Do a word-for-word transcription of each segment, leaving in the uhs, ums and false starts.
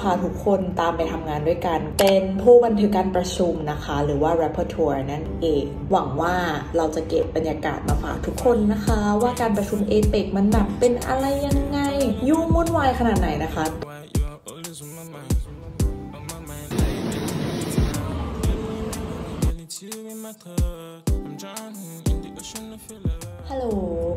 พาทุกคนตามไปทำงานด้วยกันเป็นผู้บันทึกการประชุมนะคะหรือว่า Rapporteur นั่นเองหวังว่าเราจะเก็บบรรยากาศมาฝากทุกคนนะคะว่าการประชุม เอเปค มันหนักเป็นอะไรยังไงยุ่งวุ่นวายขนาดไหนนะคะฮัลโหล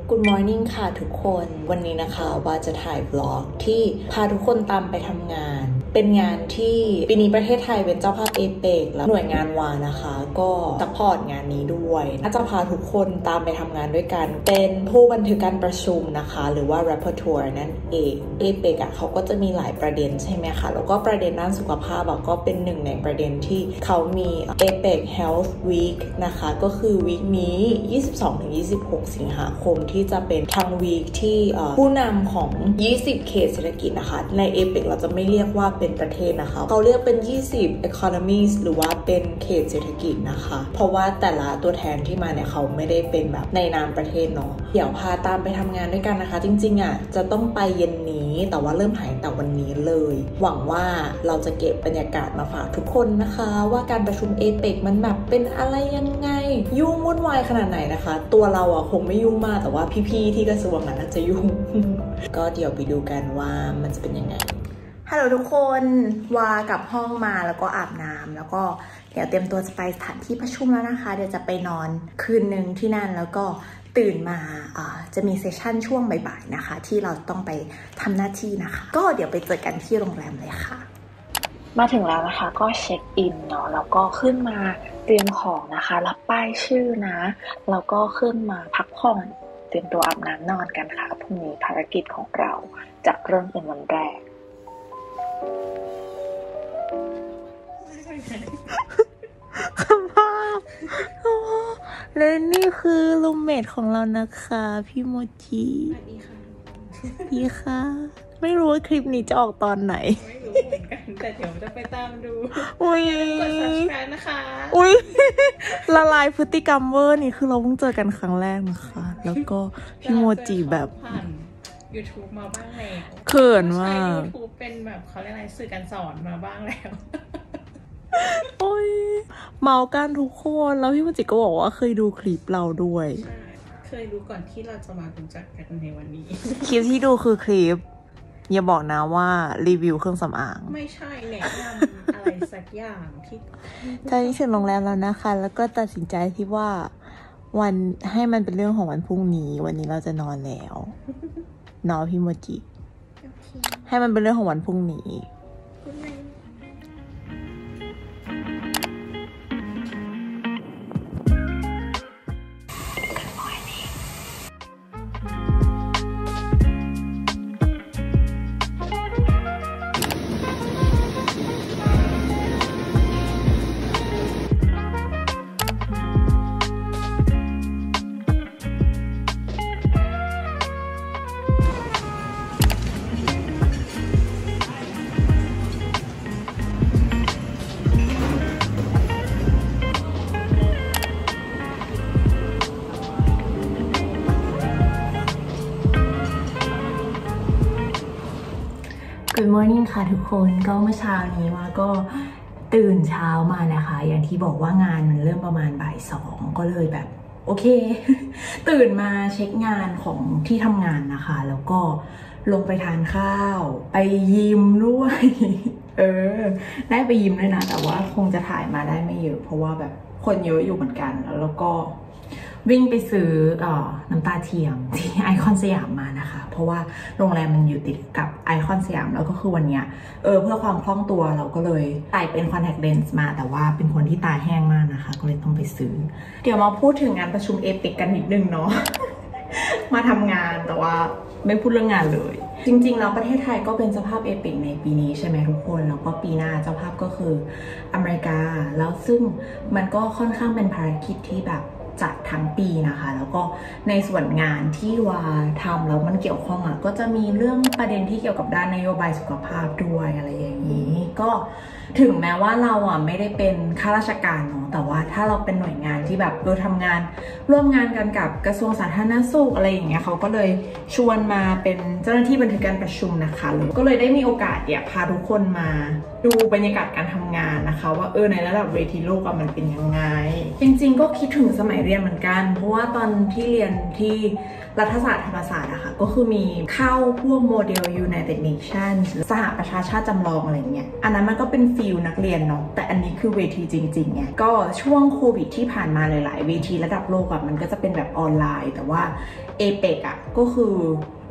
Good morning ค่ะทุกคนวันนี้นะคะว่าจะถ่ายบล็อกที่พาทุกคนตามไปทำงานเป็นงานที่ปีนี้ประเทศไทยเป็นเจ้าภาพ เอเปค แล้วหน่วยงานวานะคะก็ซัพพอร์ตงานนี้ด้วยน่าจะพาทุกคนตามไปทำงานด้วยกันเป็นผู้บันทึกการประชุมนะคะหรือว่า Rapporteur นั่นเอง เอเปค อ่ะเขาก็จะมีหลายประเด็นใช่ไหมคะแล้วก็ประเด็นด้านสุขภาพก็เป็นหนึ่งในประเด็นที่เขามี เอเปค เฮลท์ วีค นะคะก็คือวีคนี้ ยี่สิบสองถึงยี่สิบหกสิงหาคมที่จะเป็นทางวีคที่ผู้นำของยี่สิบเขตเศรษฐกิจนะคะใน เอเปค เราจะไม่เรียกว่าเป็นประเทศนะคะเขาเรียกเป็นยี่สิบ economies หรือว่าเป็นเขตเศรษฐกิจนะคะเพราะว่าแต่ละตัวแทนที่มาเนี่ยเขาไม่ได้เป็นแบบในนามประเทศเนาะเดี๋ยวพาตามไปทำงานด้วยกันนะคะจริงๆอ่ะจะต้องไปเย็นนี้แต่ว่าเริ่มหายแต่วันนี้เลยหวังว่าเราจะเก็บบรรยากาศมาฝากทุกคนนะคะว่าการประชุม เอเปค มันแบบเป็นอะไรยังไงยุ่งวุ่นวายขนาดไหนนะคะตัวเราอ่ะคงไม่ยุ่งมากแต่ว่าพี่ๆที่กระทรวงน่าจะยุ่ง ก็เดี๋ยวไปดูกันว่ามันจะเป็นยังไงฮัลโหลทุกคนวากับห้องมาแล้วก็อาบน้ำแล้วก็เดี๋ยวเตรียมตัวจะไปสถานที่ประชุมแล้วนะคะเดี๋ยวจะไปนอนคืนนึงที่นั่นแล้วก็ตื่นมาจะมีเซสชั่นช่วงบ่ายๆนะคะที่เราต้องไปทำหน้าที่นะคะก็เดี๋ยวไปเจอกันที่โรงแรมเลยค่ะมาถึงแล้วนะคะก็เช็คอินเนาะแล้วก็ขึ้นมาเตรียมของนะคะรับป้ายชื่อนะแล้วก็ขึ้นมาพักผ่อนเตรียมตัวอาบน้ำนอนกันค่ะพรุ่งนี้ภารกิจของเราจะเริ่มเป็นวันแรกสภาพและนี่คือรูมเมทของเรานะคะพี่โมจิสวัสดีค่ะดีค่ะไม่รู้ว่าคลิปนี้จะออกตอนไหนไม่รู้เหมือนกันแต่เดี๋ยวจะไปตามดูอุ้ยกด ซับสไครบ์ นะคะอุ้ยละลายพฤติกรรมเวอร์นี่คือเราเพิ่งเจอกันครั้งแรกนะคะแล้วก็พี่โมจิแบบยูทูบ มาบ้างแล้วเขินมาก ยูทูบ เป็นแบบเขาเรียกอะไรสื่อการสอนมาบ้างแล้วโอ้ยเมากันทุกคนแล้วพี่มจิก็บอกว่าเคยดูคลิปเราด้วยเคยดูก่อนที่เราจะมารู้จักกันในวันนี้คลิปที่ดูคือคลิปอย่าบอกนะว่ารีวิวเครื่องสำอางไม่ใช่แนะนำอะไรสักอย่างที่ตอนนี้ถึงโรงแรมแล้วนะคะแล้วก็ตัดสินใจที่ว่าวันให้มันเป็นเรื่องของวันพรุ่งนี้วันนี้เราจะนอนแล้วนอนพี่โมจิ okay. ให้มันเป็นเรื่องของวันพรุ่งนี้Good morning ค่ะทุกคนก็เมื่อเช้านี้ว่าก็ตื่นเช้ามานะคะอย่างที่บอกว่างานมันเริ่มประมาณบ่ายสองก็เลยแบบโอเคตื่นมาเช็คงานของที่ทำงานนะคะแล้วก็ลงไปทานข้าวไปยิมด้วยเออได้ไปยิมด้วยนะแต่ว่าคงจะถ่ายมาได้ไม่เยอะเพราะว่าแบบคนเยอะอยู่เหมือนกันแล้วก็วิ่งไปซื้ออน้ำตาเทียมที่ไอคอนสยามมานะคะเพราะว่าโรงแรมมันอยู่ติดกับไอคอนสยามแล้วก็คือวันเนี้ยเออเพื่อความคล่องตัวเราก็เลยใส่เป็นคอนแทคเลนส์มาแต่ว่าเป็นคนที่ตาแห้งมากนะคะก็เลยต้องไปซื้อเดี๋ยวมาพูดถึงงานประชุม เอเปค กันนิดนึงเนาะ มาทำงานแต่ว่าไม่พูดเรื่องงานเลยจริงๆแล้วประเทศไทยก็เป็นเจ้าภาพ เอเปค ในปีนี้ใช่ไหมทุกคนแล้วก็ปีหน้าเจ้าภาพก็คืออเมริกาแล้วซึ่งมันก็ค่อนข้างเป็นภารกิจที่แบบจัดทั้งปีนะคะแล้วก็ในส่วนงานที่วาทำแล้วมันเกี่ยวข้องอ่ะก็จะมีเรื่องประเด็นที่เกี่ยวกับด้านนโยบายสุขภาพด้วยอะไรอย่างนี้ ก็ถึงแม้ว่าเราอ่ะไม่ได้เป็นข้าราชการเนาะแต่ว่าถ้าเราเป็นหน่วยงานที่แบบเราทำงานร่วมงานกันกับกระทรวงสาธารณสุขอะไรอย่างเงี้ยเขาก็เลยชวนมาเป็นเจ้าหน้าที่บันทึกการประชุมนะคะก็เลยได้มีโอกาสเนี่ยพาทุกคนมาดูบรรยากาศการทำงานนะคะว่าเออในระดับเวทีโลกมันเป็นยังไงจริงๆก็คิดถึงสมัยเรียนเหมือนกันเพราะว่าตอนที่เรียนที่รัฐศาสตร์ธรรมศาสตร์นะคะก็คือมีเข้าพวกโมเดล United Nations สหประชาชาติจำลองอะไรเงี้ยอันนั้นมันก็เป็นฟิลนักเรียนเนาะแต่อันนี้คือเวทีจริงๆไงก็ช่วงโควิดที่ผ่านมาหลายๆเวทีระดับโลกอะมันก็จะเป็นแบบออนไลน์แต่ว่าเอเปกอะก็คือ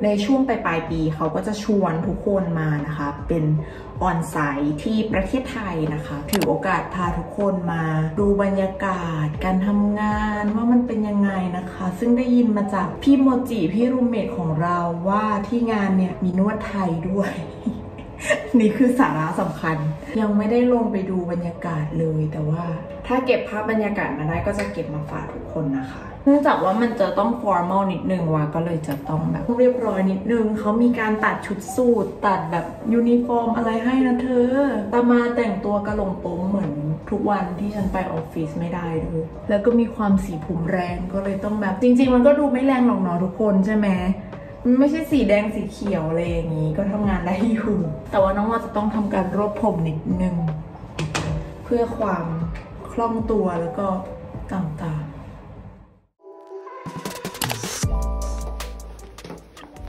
ในช่วงปลายปีเขาก็จะชวนทุกคนมานะคะเป็นออนไซต์ที่ประเทศไทยนะคะถือโอกาสพาทุกคนมาดูบรรยากาศการทำงานว่ามันเป็นยังไงนะคะซึ่งได้ยินมาจากพี่โมจิพี่รูมเมทของเราว่าที่งานเนี่ยมีนวดไทยด้วย นี่คือสาระสำคัญยังไม่ได้ลงไปดูบรรยากาศเลยแต่ว่าถ้าเก็บภาพบรรยากาศมาได้ก็จะเก็บมาฝากทุกคนนะคะเนื่องจากว่ามันจะต้องฟอร์มอลนิดนึงว่ะก็เลยจะต้องแบบเรียบร้อยนิดนึงเขามีการตัดชุดสูทตัดแบบยูนิฟอร์มอะไรให้นะเธอตามาแต่งตัวกระหล่งโป้งเหมือนทุกวันที่ฉันไปออฟฟิศไม่ได้เลยแล้วก็มีความสีผมแรงก็เลยต้องแบบจริงๆมันก็ดูไม่แรงหรอกเนาะทุกคนใช่ไหมมันไม่ใช่สีแดงสีเขียวอะไรอย่างนี้ก็ทำงานได้อยู่แต่ว่าน้องว่าจะต้องทำการรวบผมนิดนึงเพื่อความคล่องตัวแล้วก็ต่างๆ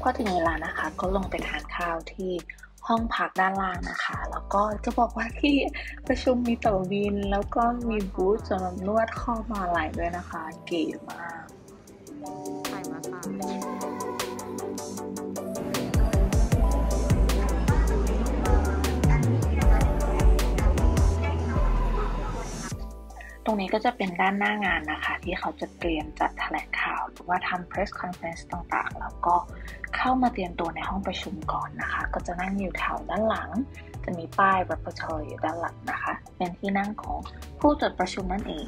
พอถึงเวลานะคะก็ลงไปทานข้าวที่ห้องพักด้านล่างนะคะแล้วก็จะบอกว่าที่ประชุมมีตั๋วบินแล้วก็มีบูธสำหรับนวดข้อบ่าไหล่ด้วยนะคะเก๋มากไปมาค่ะตรงนี้ก็จะเป็นด้านหน้างานนะคะที่เขาจะเตรียมจัดแถลงข่าวหรือว่าทำ press conference ต่างๆแล้วก็เข้ามาเตรียมตัวในห้องประชุมก่อนนะคะก็จะนั่งอยู่แถวด้านหลังจะมีป้าย rapporteur อยู่ด้านหลังนะคะเป็นที่นั่งของผู้จัดประชุมนั่นเอง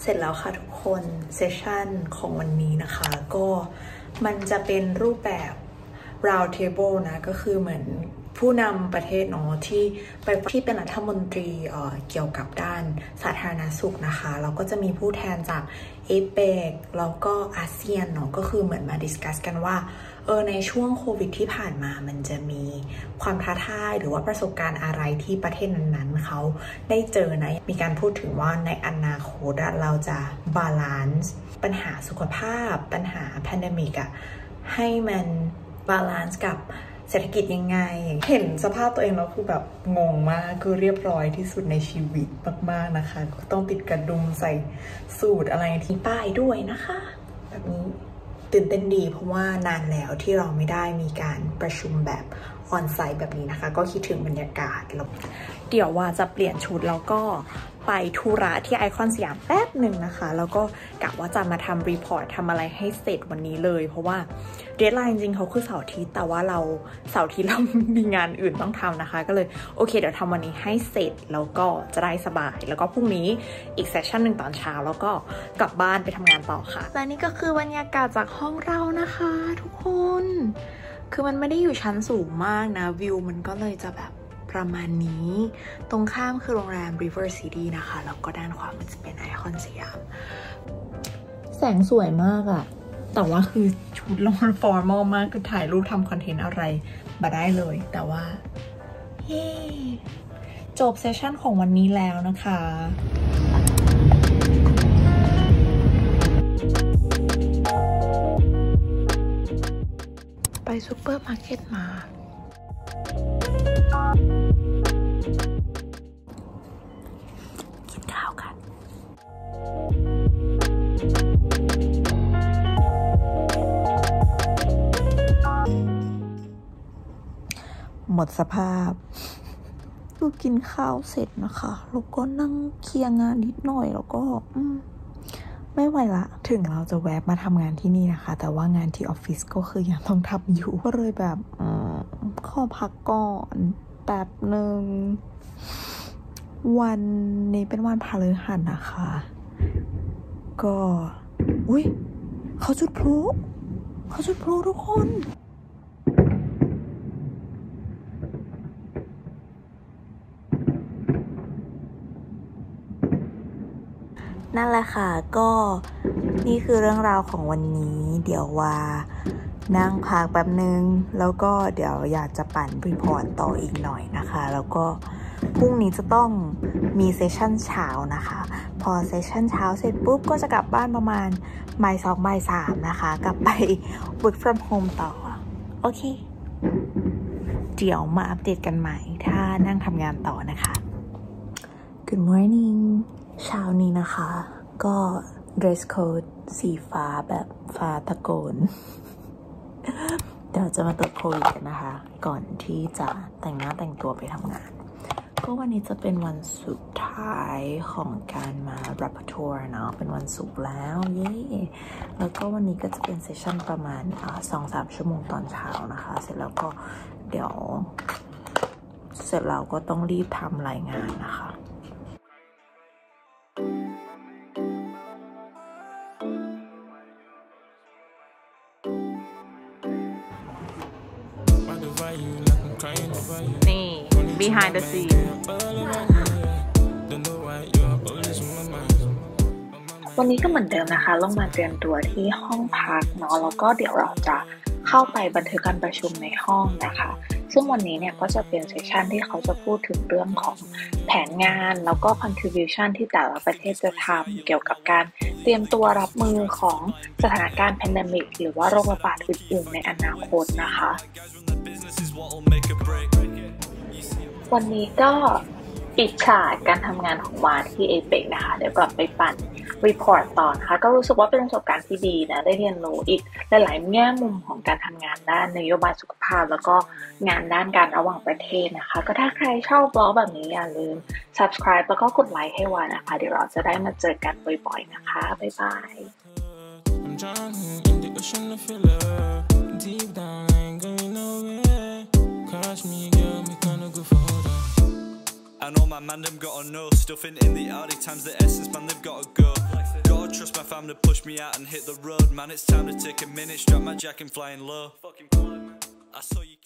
เสร็จแล้วค่ะทุกคนเซสชั่นของวันนี้นะคะก็มันจะเป็นรูปแบบ round table นะก็คือเหมือนผู้นำประเทศเนาะที่ไปที่เป็นรัฐมนตรีเอ่อเกี่ยวกับด้านสาธารณสุขนะคะแล้วก็จะมีผู้แทนจากเอเปกแล้วก็อาเซียนเนาะก็คือเหมือนมาดิสคัสกันว่าเออในช่วงโควิดที่ผ่านมามันจะมีความท้าทายหรือว่าประสบการณ์อะไรที่ประเทศนั้นๆเขาได้เจอนะมีการพูดถึงว่าในอนาคตเราจะบาลานซ์ปัญหาสุขภาพปัญหาแพนเดมิกอะให้มันบาลานซ์กับเศรษฐกิจยังไงเห็นสภาพตัวเองแล้วคือแบบงงมากคือเรียบร้อยที่สุดในชีวิตมากๆนะคะก็ต้องติดกระดุมใส่สูตรอะไรที่ป้ายด้วยนะคะแบบนี้ตื่นเต้นดีเพราะว่านานแล้วที่เราไม่ได้มีการประชุมแบบออนไซต์แบบนี้นะคะก็คิดถึงบรรยากาศแล้วเดี๋ยวว่าจะเปลี่ยนชุดแล้วก็ไปธุระที่ไอคอนสยามแป๊บหนึ่งนะคะแล้วก็กะว่าจะมาทำรีพอร์ตทำอะไรให้เสร็จวันนี้เลยเพราะว่าเดดไลน์จริงๆเขาคือเสาร์อาทิตย์แต่ว่าเราเสาร์อาทิตย์เรามีงานอื่นต้องทำนะคะก็เลยโอเคเดี๋ยวทำวันนี้ให้เสร็จแล้วก็จะได้สบายแล้วก็พรุ่งนี้อีกเซสชั่นหนึ่งตอนเช้าแล้วก็กลับบ้านไปทำงานต่อค่ะและนี่ก็คือบรรยากาศจากห้องเรานะคะทุกคนคือมันไม่ได้อยู่ชั้นสูงมากนะวิวมันก็เลยจะแบบประมาณนี้ตรงข้ามคือโรงแรม River City นะคะแล้วก็ด้านขวามันจะเป็นไอคอนสยามแสงสวยมากอะแต่ว่าคือชุดลงฟอร์มอลมากคือถ่ายรูปทำคอนเทนต์อะไรมาได้เลยแต่ว่าเฮ้จบเซสชั่นของวันนี้แล้วนะคะไปซูเปอร์มาร์เก็ตมากินข้าวกันหมดสภาพลูกกินข้าวเสร็จนะคะแล้วก็นั่งเคลียร์งานนิดหน่อยแล้วก็ไม่ไหวละถึงเราจะแวะมาทำงานที่นี่นะคะแต่ว่างานที่ออฟฟิศก็คือยังต้องทำอยู่ก็เลยแบบขอพักก่อนแป๊บหนึ่งวันนี้เป็นวันพฤหัสนะคะก็ อุ้ยเขาจุดพลุเขาจุดพลุทุกคนนั่นแหละค่ะก็นี่คือเรื่องราวของวันนี้เดี๋ยวว่านั่งพักแป๊บนึงแล้วก็เดี๋ยวอยากจะปั่นรีพอร์ตต่ออีกหน่อยนะคะแล้วก็พรุ่งนี้จะต้องมีเซสชั่นเช้านะคะพอเซสชั่นเช้าเสร็จปุ๊บก็จะกลับบ้านประมาณบ่ายสองบ่ายสามนะคะกลับไป work from home ต่อโอเคเดี๋ยวมาอัปเดตกันใหม่ถ้านั่งทำงานต่อนะคะ Good morning เช้านี้นะคะก็ dress code สีฟ้าแบบฟ้าตะโกนเดี๋ยวจะมาตรวจโควิดกันนะคะก่อนที่จะแต่งหน้าแต่งตัวไปทำงานก็วันนี้จะเป็นวันสุดท้ายของการมา Rapporteur เนาะเป็นวันศุกร์แล้วเย้แล้วก็วันนี้ก็จะเป็นเซสชั่นประมาณ สองถึงสาม ชั่วโมงตอนเช้านะคะเสร็จแล้วก็เดี๋ยวเสร็จเราก็ต้องรีบทำรายงานนะคะนี่ behind the scene วันนี้ก็เหมือนเดิมนะคะลงมาเตรียมตัวที่ห้องพักเนาะแล้วก็เดี๋ยวเราจะเข้าไปบันทึกการประชุมในห้องนะคะซึ่งวันนี้เนี่ยก็จะเป็นเซสชันที่เขาจะพูดถึงเรื่องของแผนงานแล้วก็ contribution ที่แต่ละประเทศจะทำเกี่ยวกับการเตรียมตัวรับมือของสถานการณ์ pandemic หรือว่าโรคระบาดอื่นๆในอนาคตนะคะวันนี้ก็ปิดฉากการทำงานของวาที่เอเปกนะคะเดี๋ยวกลับไปปั่นรีพอร์ตต่อนะคะก็รู้สึกว่าเป็นประสบการณ์ที่ดีนะได้เรียนรู้อีกหลายๆแง่มุมของการทำงานด้านนโยบายสุขภาพแล้วก็งานด้านการระหว่างประเทศนะคะก็ถ้าใครชอบบล็อกแบบนี้อย่าลืม subscribe แล้วก็กดไลค์ให้วานะคะเดี๋ยวเราจะได้มาเจอกันบ่อยๆนะคะบ๊ายบายI know my man, them gotta know Stuffing in the Audi times the essence, man, they've gotta go Gotta trust my fam to push me out and hit the road Man, it's time to take a minute, strap my jack and flying low I saw you